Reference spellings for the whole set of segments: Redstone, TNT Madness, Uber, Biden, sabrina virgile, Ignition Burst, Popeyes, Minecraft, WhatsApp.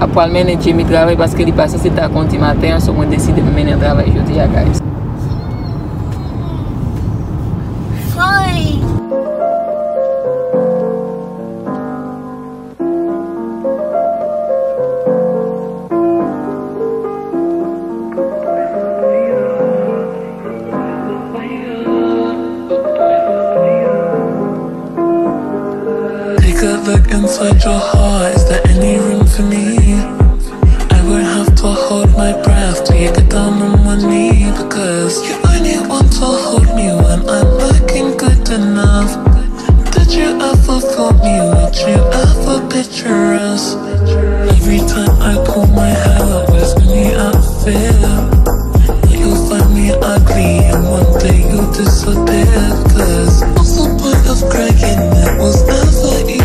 après le manager mes travail parce que les passent c'est à compte matin sur on décide de mener travail aujourd'hui à guys. Look inside your heart, is there any room for me? I won't have to hold my breath till you get down on one knee, because you only want to hold me when I'm looking good enough. Did you ever fool me? Would you ever picture us? Every time I pull my hair up, it's only out of fear that you'll find me ugly and one day you'll disappear. Cause what's the point of crying? It was never easy.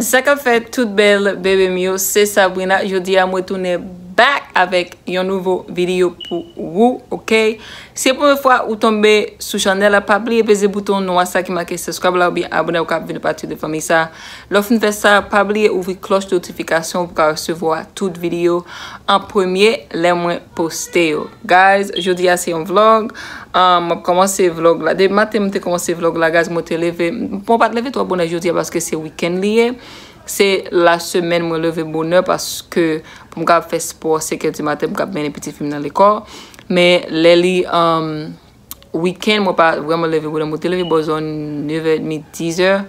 Ça qu'a fait toute belle bébé mio, c'est Sabrina. Je dis à moi tourner back avec une nouvelle vidéo pour vous, ok? Si c'est la première fois que vous tombez sur la chaîne, pas oublier de peser le bouton noir qui marque subscribe ou bien abonner au cap de partie de famille. Lorsque vous faites ça, pas oublier d'ouvrir la cloche de notification pour recevoir toute vidéo en premier, les moins postées. Guys, je dis à c'est un vlog. Je commence le vlog là. Dès matin, je commence le vlog là, guys. Je te lever. Je ne pas te lever toi bonheur aujourd'hui parce que c'est week-end lié. C'est la semaine où je me lève bonheur parce que pour me faire sport, c'est que du matin, je me fais un petit film dans l'école. Mais les week-end, je ne me pas vraiment lever bonheur. Je me lève bonheur 9h30, 10h.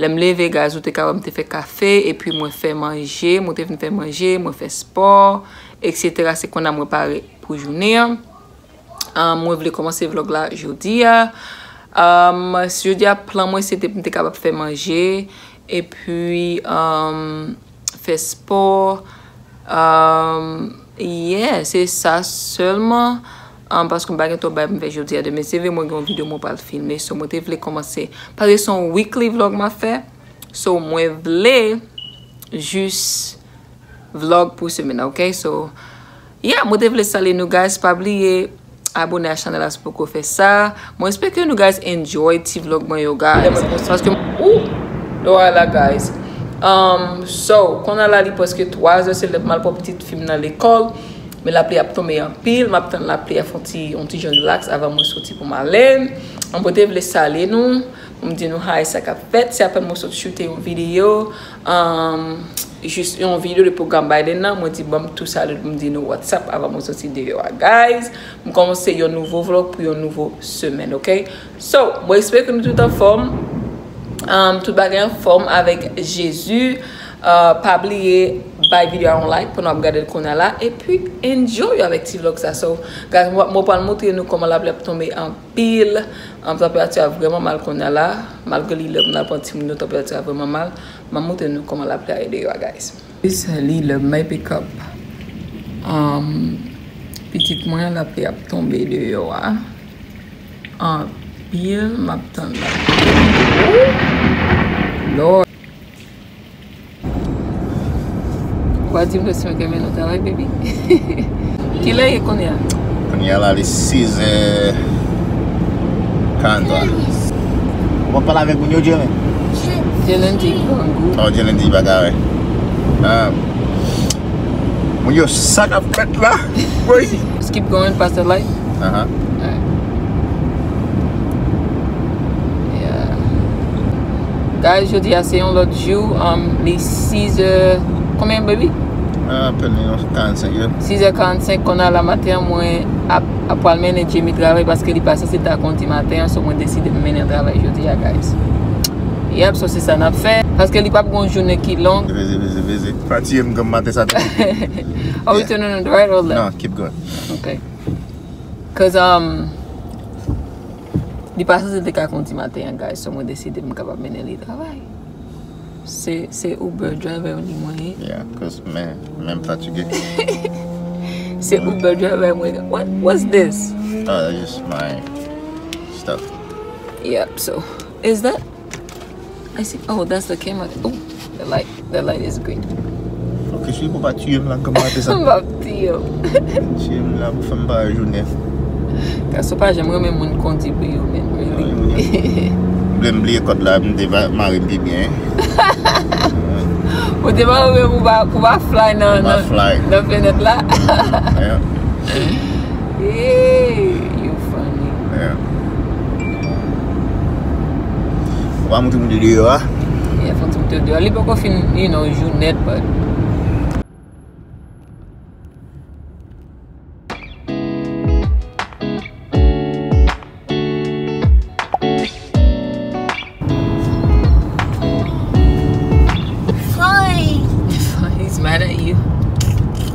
Je me lève, guys, je fais café et puis je fais manger, je fais sport, etc. C'est qu'on a préparé pour journée. Je voulais commencer le vlog là aujourd'hui. Jeudi, plan moi c'était pour me capable faire manger. Et puis faire sport yeah, c'est ça seulement parce que bagarre toi me fait jeudi à demain c'est vrai moi une vidéo moi pas le filmer sur moi voulais commencer par son weekly vlog m'a fait so moi voulais juste vlog pour semaine OK so yeah moi voulais saluer nous guys pas oublier abonner à la chaîne là pour qu'on fait ça moi j'espère que nous guys enjoy ce vlog moi yo guys parce que voilà, guys. So, quand on a la lit parce que 3 heures, c'est le mal pour petit film dans l'école. Mais la pluie a tombé en pile. Maintenant, la pluie a fait un petit jeune relax avant de sortir pour m'aller. On peut les saler, nous. On me dit, nous, hi, ça a fait. C'est après moi sorti shooter une vidéo. Juste une vidéo de programme Biden. On me dit, bon, tout ça, on me dit, nous, WhatsApp avant de sortir de vidéo, guys. On commence un nouveau vlog pour une nouvelle semaine, ok? So, moi, j'espère que nous tout en forme. Tout bagay en forme avec Jésus. Pas oublier by vidéo en like pour nous regarder le qu'on a là et puis enjoy avec ce vlog ça. So, guys, moi pas montrer nous comment la pluie tomber en pile. En température vraiment mal qu'on a là, malgré l'île n'a pas 10 minutes température vraiment mal. M'a montrer nous comment la pluie aider guys. This l'île my pick up. Petite moins la pluie a tombé dehors. En pile m'a tendre. Lord. What do you want to make a life, baby? Qui l'a connu? Connu là, les 6 candres. On va parler avec vous, Jelen. Jelen dit quoi? Oh, Jelen dit bagarre. Mon yo sac à fête là. Oui. Just keep going past the light. Uh-huh. Guys, je dis à c'est un autre jour, les 6h, combien baby? Ah, peu moins 6h45 qu'on a la matin, moi, après le manager mes travail parce que les passent c'est à compte matin, so moi décide de mener travail aujourd'hui, guys. Yep, so c'est ça n'a fait parce que les pas une journée qui longue. Vas-y. Parti me matin ça. Oh, you turn on the right or left? No, keep going. Okay. Cause di pasan se te ka konti maten, guys, so mwen deside m kapab menen li travay. Se Uber driver mwen mwen. Yeah, cause men Portugais. Se Uber driver mwen. What's this? Oh, that's just my stuff. Yep, so is that? I see. Oh, that's the camera. Oh, the light is green. Okay, so you go to you like about this. So pas j'aimerais même mon compte pour you même really. Blem li code là me marie bien. Ou te va pouvoir fly dans fenêtre là. Yeah. You funny. Yeah. Wa mtu mdilio ah. Yeah, faut mtu mdilio. Ali boko fin, you know, journée but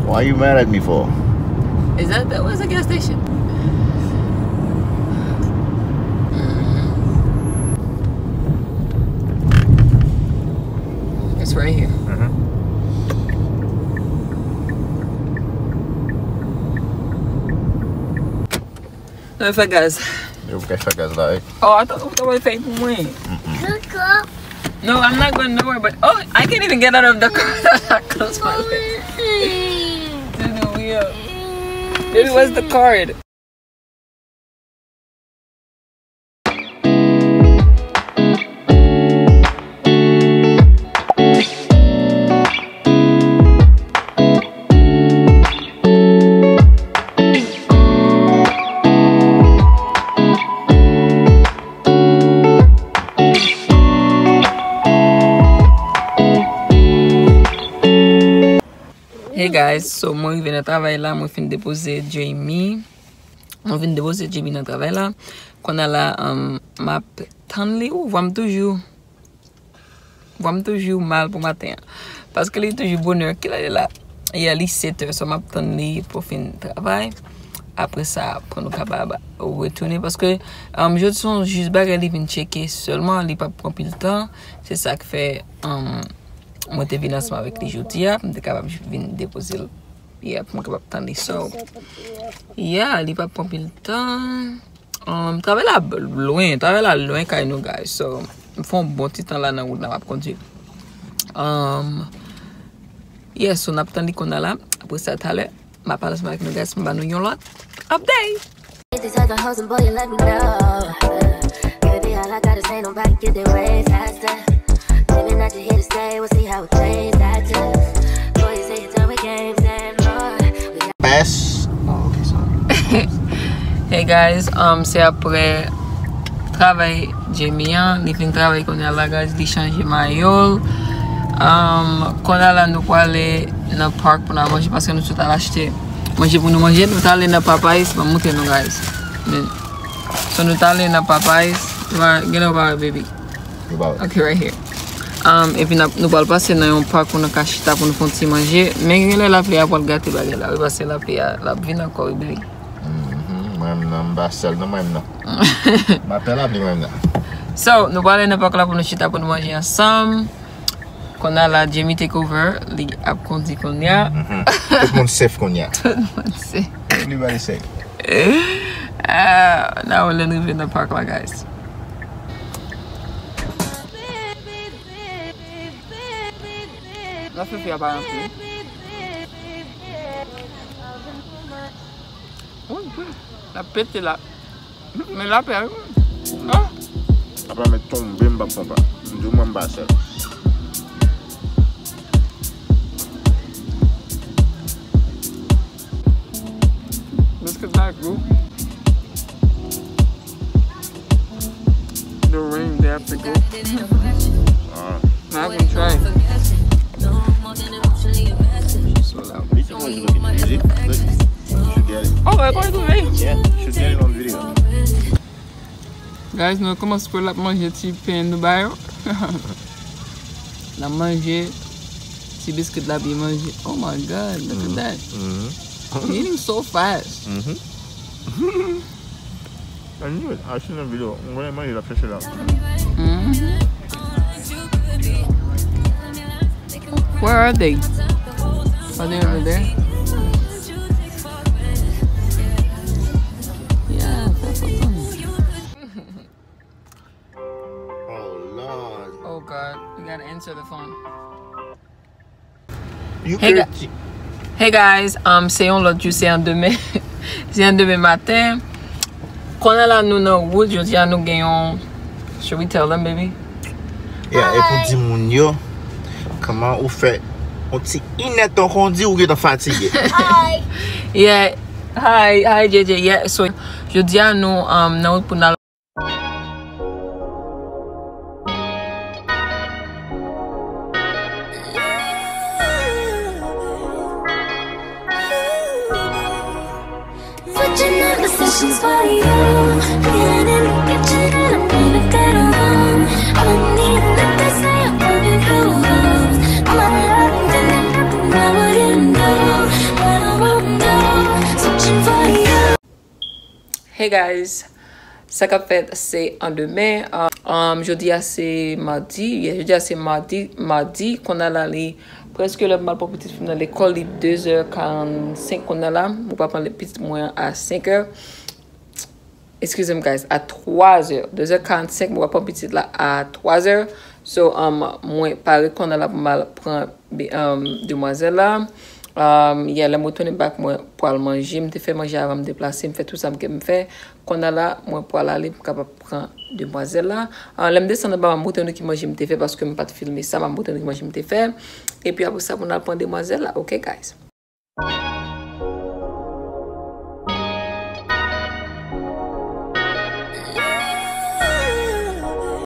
why are you mad at me for? Is that was a gas station? It's right here. No fagas. You okay fagas like? Oh, I thought that was fake money. No, I'm not going nowhere. But oh, I can't even get out of the car. I close my legs. It was the card. Hey guys, so moi vin travail là, moi fin déposer Jamie. On vient déposer Jamie dans travail là. Qu'on a là m'a tanlé ou voit toujours mal pour matin parce que il est toujours bonheur qu'il est là. Il est 7h, so m'a tanlé pour fin travail. Après ça, pour nous capable retourner parce que je sont juste bagarre vient checker seulement, il pas prendre le temps. C'est ça qui fait moi te vin ensemble avec les jodia, je suis capable de déposer le pied, je suis capable de tendre ça. Yeah, il va prendre le temps. Travailler loin, nous, guys. So, je fais un bon petit temps là dans la route, je vais conduire. Yes, on a attendu qu'on a là. Après ça, tout à l'heure, je vais parler avec nous, guys. Je vais nous donner l'autre update. Living out your here to stay, we'll see how it plays out. Boy, you say you're done with games and more. We got best. Oh, okay, sorry. Hey guys, c'est après travail Jemian, li fin travail qu'on a la guys, li change maillot. Qu'on a là nous pour aller dans le parc pour nous manger parce que nous tout à l'acheter. Manger pour nous manger, nous allons dans Popeyes, va monter nous guys. So nous allons dans Popeyes, va get over baby. Okay, right here. Et puis nous parlons pas, c'est dans un parc où nous cachons pour nous faire petit manger. Mais il y a la pluie pour le gâter, là, parce que la pluie, la pluie n'a encore oublié. Même non, bah celle non, même non. M'appelle la pluie même là. So nous parlons d'un parc là pour nous chita pour nous manger ensemble. Qu'on a la Jamie Takeover, les apps qu'on dit qu'on y a. Tout le monde sait qu'on y a. Tout le monde sait. Everybody sait. Now we're living in the park là, guys. La fille fait pas un peu. Oui, la pète est là. Mais la pète. Ah. Après, me tomber, me battre pas. Je m'en bats seul. Let's get back, bro. The rain, they have to go. I can try. Oh, I got it. Yeah, should get it on video. Guys, nous commençons pour la manger petit pain de bail. La manger petit biscuit de la manger. Oh my god, look at that. Eating so fast. I knew it. I seen a video. When I made it, I fished it out. Mm-hmm. Where are they? Are they over there? Yeah, that's what them. Oh, Lord. Oh, God. We gotta answer the phone. Hey guys, c'est on l'autre, c'est un demain. C'est un demain matin. Quand on a nous dans route, je dis à nous gagnons. Should we tell them, baby? Yeah, et pour dire mon yo, comment vous faites? On t'y inette en condi ou vous êtes fatigué? Hi! Yeah, hi JJ, yeah. So, je dis à nous, dans route pour nous. She's for you. Get in, get you gotta mean it, get along. I don't need that they say I'm coming through love. I'm not loving and I'm nothing I wouldn't know. But I won't know. Searching for you. Hey guys, ça qu'a fait c'est en demain. Jeudi à c'est mardi. Yeah, jeudi à c'est mardi qu'on a l'aller. Presque le mal pour petite femme dans l'école, il est 2h45 qu'on a là. Mon papa prend les petites moyens à 5h. Excusez-moi, guys, à 3h. 2h45, mon papa petite là à 3h. So, moi, pareil qu'on a là pour mal prendre demoiselle là. Il y a la moto dans le bac, moi, pour aller manger. Je me fais manger avant de me déplacer, je fais tout ça que je fais. Qu'on a là, moi, pour aller prendre demoiselle là. Je me descends dans ma moto qui mange, je me fais parce que je ne peux pas filmer ça, ma moto qui mange, je me fais. Et puis après ça, on a prendre demoiselle là. Ok, guys?